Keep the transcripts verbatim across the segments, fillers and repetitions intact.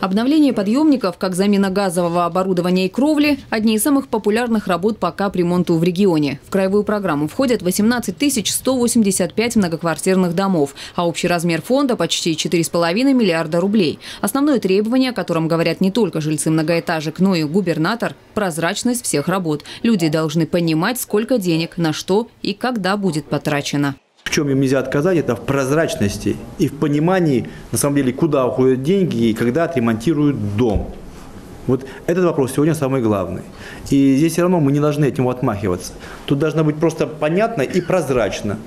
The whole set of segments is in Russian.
Обновление подъемников, как замена газового оборудования и кровли – одни из самых популярных работ по капремонту в регионе. В краевую программу входят восемнадцать тысяч сто восемьдесят пять многоквартирных домов, а общий размер фонда – почти четыре с половиной миллиарда рублей. Основное требование, о котором говорят не только жильцы многоэтажек, но и губернатор – прозрачность всех работ. Люди должны понимать, сколько денег, на что и когда будет потрачено. В чем им нельзя отказать, это в прозрачности и в понимании, на самом деле, куда уходят деньги и когда отремонтируют дом. Вот этот вопрос сегодня самый главный. И здесь все равно мы не должны от него отмахиваться. Тут должно быть просто понятно и прозрачно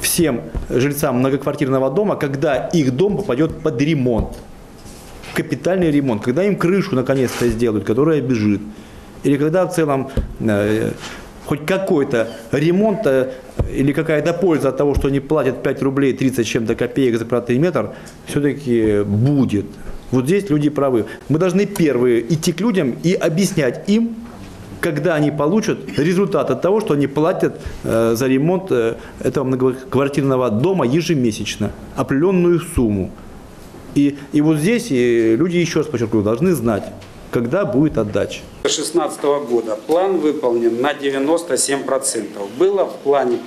всем жильцам многоквартирного дома, когда их дом попадет под ремонт, капитальный ремонт, когда им крышу наконец-то сделают, которая бежит, или когда в целом... Э, хоть какой-то ремонт или какая-то польза от того, что они платят пять рублей тридцать чем-то копеек за квадратный метр, все-таки будет. Вот здесь люди правы. Мы должны первые идти к людям и объяснять им, когда они получат результат от того, что они платят за ремонт этого многоквартирного дома ежемесячно, определенную сумму. И, и вот здесь люди, еще раз подчеркну, должны знать, когда будет отдача. две тысячи шестнадцатого года план выполнен на девяносто семь процентов. Было в плане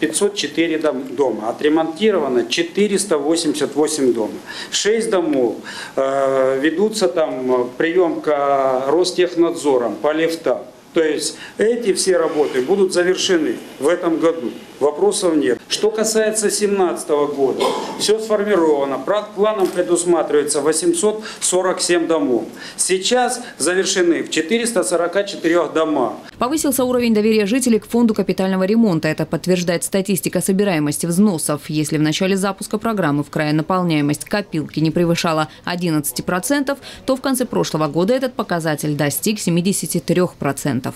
пятьсот четыре дома, отремонтировано четыреста восемьдесят восемь домов. шесть домов э, ведутся там приемка Ростехнадзором по лифтам. То есть эти все работы будут завершены в этом году. Вопросов нет. Что касается две тысячи семнадцатого года, все сформировано. Планом предусматривается восемьсот сорок семь домов. Сейчас завершены в четырёхстах сорока четырёх домах. Повысился уровень доверия жителей к фонду капитального ремонта. Это подтверждает статистика собираемости взносов. Если в начале запуска программы в крае наполняемость копилки не превышала одиннадцати процентов, то в конце прошлого года этот показатель достиг семидесяти трёх процентов.